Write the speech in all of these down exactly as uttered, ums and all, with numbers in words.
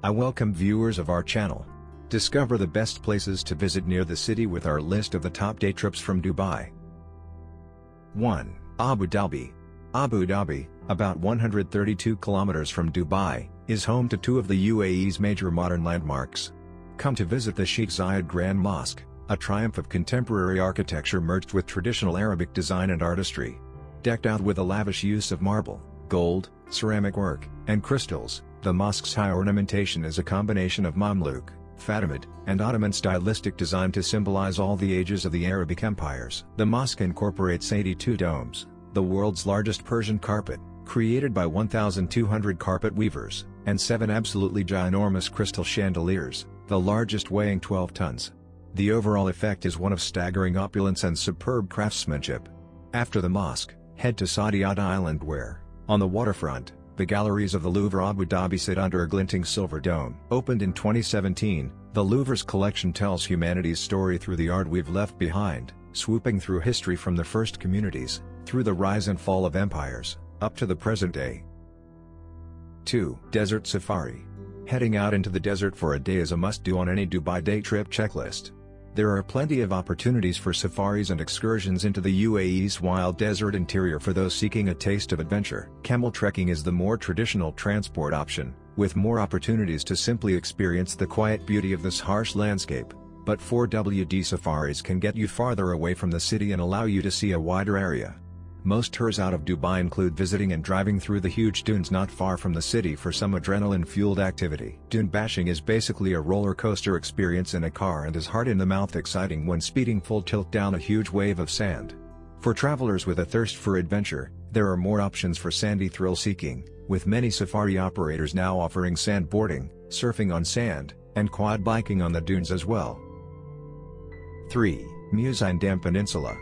I welcome viewers of our channel. Discover the best places to visit near the city with our list of the top day trips from Dubai. one. Abu Dhabi. Abu Dhabi, about one hundred thirty-two kilometers from Dubai, is home to two of the U A E's major modern landmarks. Come to visit the Sheikh Zayed Grand Mosque, a triumph of contemporary architecture merged with traditional Arabic design and artistry. Decked out with a lavish use of marble, gold, ceramic work, and crystals, the mosque's high ornamentation is a combination of Mamluk, Fatimid, and Ottoman stylistic design to symbolize all the ages of the Arabic empires. The mosque incorporates eighty-two domes, the world's largest Persian carpet, created by one thousand two hundred carpet weavers, and seven absolutely ginormous crystal chandeliers, the largest weighing twelve tons. The overall effect is one of staggering opulence and superb craftsmanship. After the mosque, head to Saadiyat Island where, on the waterfront, the galleries of the Louvre Abu Dhabi sit under a glinting silver dome. Opened in twenty seventeen, the Louvre's collection tells humanity's story through the art we've left behind, swooping through history from the first communities, through the rise and fall of empires, up to the present day. two. Desert Safari. Heading out into the desert for a day is a must-do on any Dubai day trip checklist. There are plenty of opportunities for safaris and excursions into the U A E's wild desert interior for those seeking a taste of adventure. Camel trekking is the more traditional transport option, with more opportunities to simply experience the quiet beauty of this harsh landscape, but four W D safaris can get you farther away from the city and allow you to see a wider area. Most tours out of Dubai include visiting and driving through the huge dunes not far from the city for some adrenaline-fueled activity. Dune bashing is basically a roller coaster experience in a car and is heart-in-the-mouth exciting when speeding full tilt down a huge wave of sand. For travelers with a thirst for adventure, there are more options for sandy thrill-seeking, with many safari operators now offering sandboarding, surfing on sand, and quad biking on the dunes as well. three. Musandam Peninsula.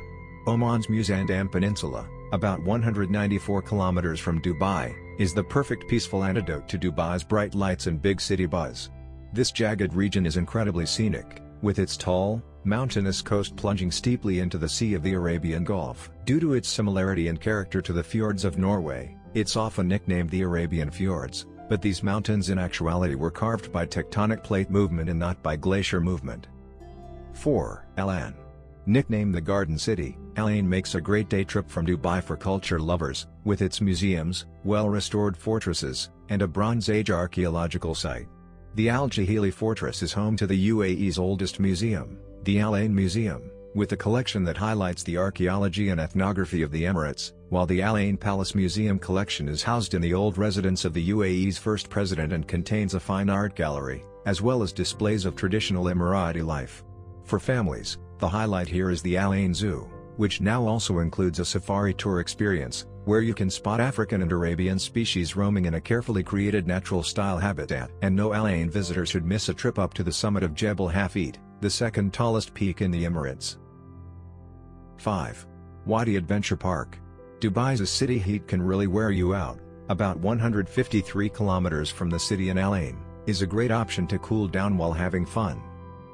Oman's Musandam Peninsula, about one hundred ninety-four kilometers from Dubai, is the perfect peaceful antidote to Dubai's bright lights and big city buzz. This jagged region is incredibly scenic, with its tall, mountainous coast plunging steeply into the Sea of the Arabian Gulf. Due to its similarity in character to the fjords of Norway, it's often nicknamed the Arabian Fjords, but these mountains in actuality were carved by tectonic plate movement and not by glacier movement. four. Al Ain. Nicknamed the Garden City, Al Ain makes a great day trip from Dubai for culture lovers, with its museums, well-restored fortresses, and a Bronze Age archaeological site. The Al Jahili Fortress is home to the U A E's oldest museum, the Al Ain Museum, with a collection that highlights the archaeology and ethnography of the Emirates, while the Al Ain Palace Museum collection is housed in the old residence of the U A E's first president and contains a fine art gallery, as well as displays of traditional Emirati life. For families, the highlight here is the Al Ain Zoo, which now also includes a safari tour experience, where you can spot African and Arabian species roaming in a carefully created natural-style habitat. And no Al Ain visitor should miss a trip up to the summit of Jebel Hafeet, the second tallest peak in the Emirates. five. Wadi Adventure Park. Dubai's city heat can really wear you out. About one hundred fifty-three kilometers from the city in Al Ain, is a great option to cool down while having fun.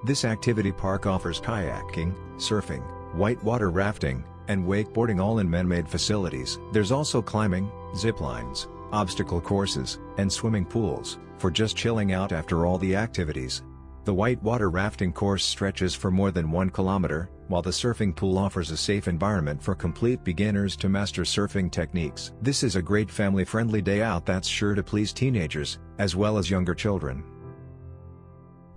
This activity park offers kayaking, surfing, whitewater rafting, and wakeboarding all in man-made facilities. There's also climbing, zip lines, obstacle courses, and swimming pools, for just chilling out after all the activities. The whitewater rafting course stretches for more than one kilometer, while the surfing pool offers a safe environment for complete beginners to master surfing techniques. This is a great family-friendly day out that's sure to please teenagers, as well as younger children.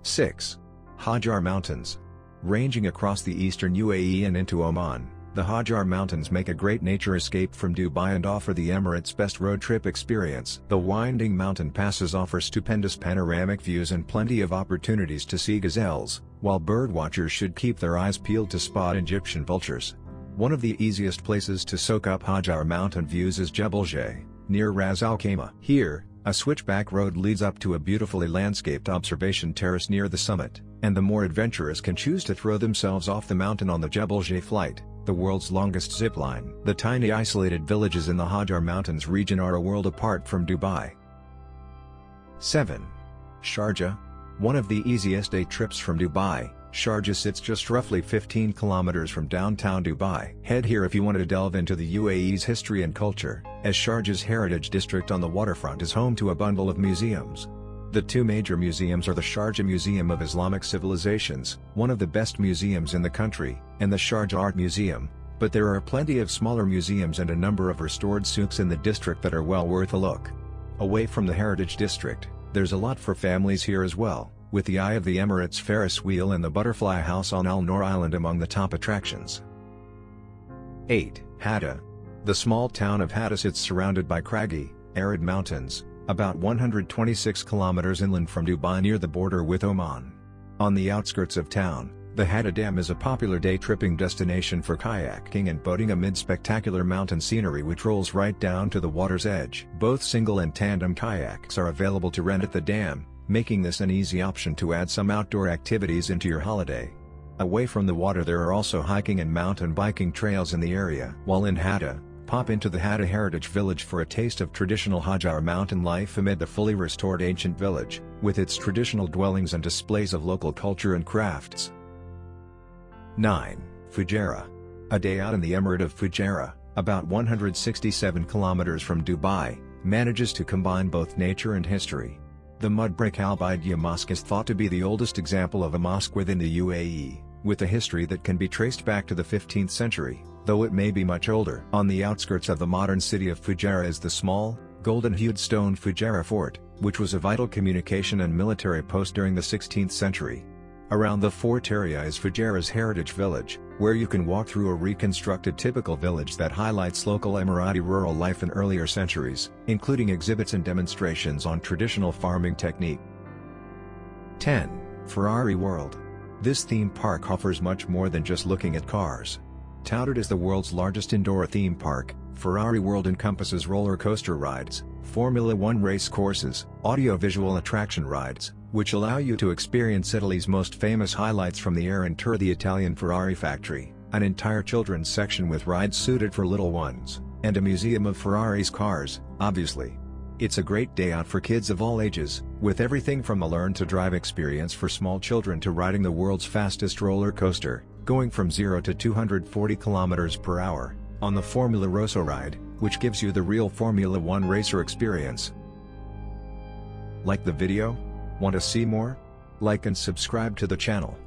six. Hajar Mountains. Ranging across the eastern U A E and into Oman, the Hajar Mountains make a great nature escape from Dubai and offer the Emirates' best road trip experience. The winding mountain passes offer stupendous panoramic views and plenty of opportunities to see gazelles, while birdwatchers should keep their eyes peeled to spot Egyptian vultures. One of the easiest places to soak up Hajar Mountain views is Jebel Jais, near Ras Al Khaimah. Here, a switchback road leads up to a beautifully landscaped observation terrace near the summit, and the more adventurous can choose to throw themselves off the mountain on the Jebel Jais flight, the world's longest zip line. The tiny isolated villages in the Hajar Mountains region are a world apart from Dubai. seven. Sharjah. One of the easiest day trips from Dubai, Sharjah sits just roughly fifteen kilometers from downtown Dubai. Head here if you want to delve into the U A E's history and culture, as Sharjah's Heritage District on the waterfront is home to a bundle of museums. The two major museums are the Sharjah Museum of Islamic Civilizations, one of the best museums in the country, and the Sharjah Art Museum, but there are plenty of smaller museums and a number of restored souks in the district that are well worth a look. Away from the Heritage District, there's a lot for families here as well, with the Eye of the Emirates Ferris wheel and the Butterfly House on Al Noor Island among the top attractions. eight. Hatta. The small town of Hatta sits surrounded by craggy, arid mountains, about one hundred twenty-six kilometers inland from Dubai near the border with Oman. On the outskirts of town, the Hatta Dam is a popular day-tripping destination for kayaking and boating amid spectacular mountain scenery which rolls right down to the water's edge. Both single and tandem kayaks are available to rent at the dam, making this an easy option to add some outdoor activities into your holiday. Away from the water there are also hiking and mountain biking trails in the area. While in Hatta, pop into the Hatta Heritage Village for a taste of traditional Hajar mountain life amid the fully restored ancient village, with its traditional dwellings and displays of local culture and crafts. nine. Fujairah. A day out in the Emirate of Fujairah, about one hundred sixty-seven kilometers from Dubai, manages to combine both nature and history. The mud brick Al Baidiyah Mosque is thought to be the oldest example of a mosque within the U A E, with a history that can be traced back to the fifteenth century, though it may be much older. On the outskirts of the modern city of Fujairah is the small, golden-hued stone Fujairah Fort, which was a vital communication and military post during the sixteenth century. Around the fort area is Fujairah's Heritage Village, where you can walk through a reconstructed typical village that highlights local Emirati rural life in earlier centuries, including exhibits and demonstrations on traditional farming technique. ten. Ferrari World. This theme park offers much more than just looking at cars. Touted as the world's largest indoor theme park, Ferrari World encompasses roller coaster rides, Formula One race courses, audio-visual attraction rides, which allow you to experience Italy's most famous highlights from the air and tour the Italian Ferrari factory, an entire children's section with rides suited for little ones, and a museum of Ferrari's cars, obviously. It's a great day out for kids of all ages, with everything from a learn-to-drive experience for small children to riding the world's fastest roller coaster, going from zero to two hundred forty kilometers per hour, on the Formula Rossa ride, which gives you the real Formula One racer experience. Like the video? Want to see more? Like and subscribe to the channel.